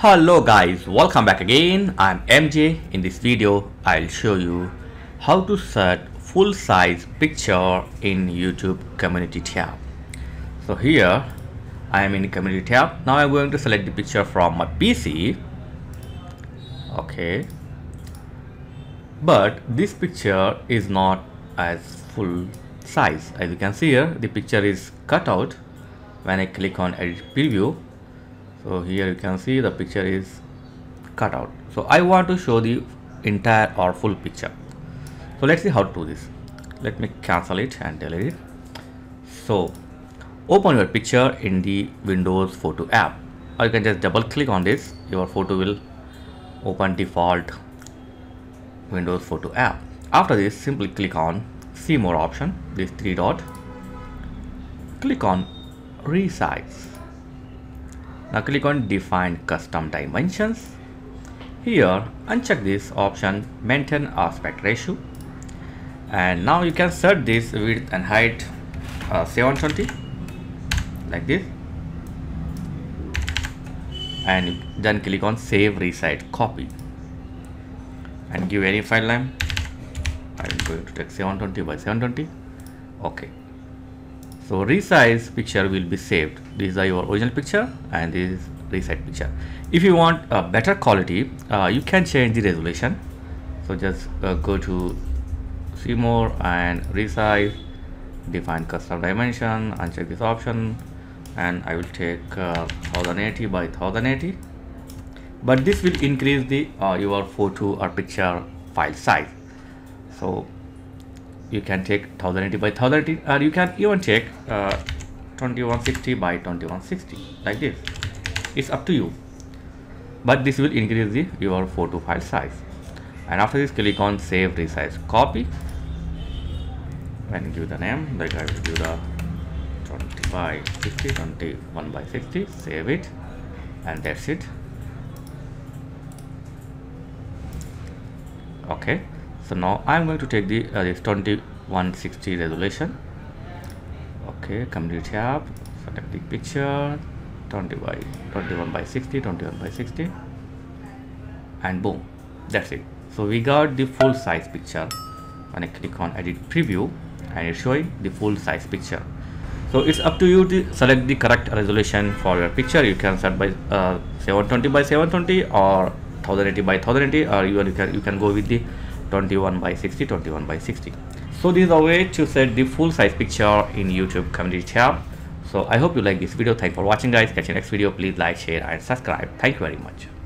Hello guys, welcome back again. I'm MJ. In this video I'll show you how to set full-size picture in YouTube community tab. So here I am in community tab. Now I'm going to select the picture from my PC. Okay, but this picture is not as full size. As you can see here, the picture is cut out. When I click on edit preview, so here you can see the picture is cut out. So I want to show the entire or full picture. So let's see how to do this. Let me cancel it and delete it. So open your picture in the Windows photo app, or you can just double click on this. Your photo will open default Windows photo app. After this, simply click on see more option, this three dot, click on resize. Now click on define custom dimensions. Here uncheck this option, maintain aspect ratio, and now you can set this width and height 720 like this, and then click on save resize copy and give any file name. I'm going to take 720 by 720. Okay, so resize picture will be saved. These are your original picture and this is resize picture. If you want a better quality, you can change the resolution. So just go to see more and resize, define custom dimension, uncheck this option, and I will take 1080 by 1080. But this will increase the your photo or picture file size. So you can take 1080 by 1080, or you can even take 2160 by 2160 like this. It's up to you, but this will increase your photo file size. And after this, click on save resize copy and give the name. Like I will give the 20 by 60, 21 by 60. Save it, and that's it. Okay, so now I'm going to take the this 2160 resolution. Okay, community tab, select the picture, 21 by 60, and boom, that's it. So we got the full size picture. When I click on edit preview, and it's showing the full size picture. So it's up to you to select the correct resolution for your picture. You can set by 720 by 720 or 1080 by 1080, or you can go with the 21 by 60. So this is a way to set the full size picture in YouTube community tab. So I hope you like this video. Thanks for watching guys. Catch you next video. Please like, share and subscribe. Thank you very much.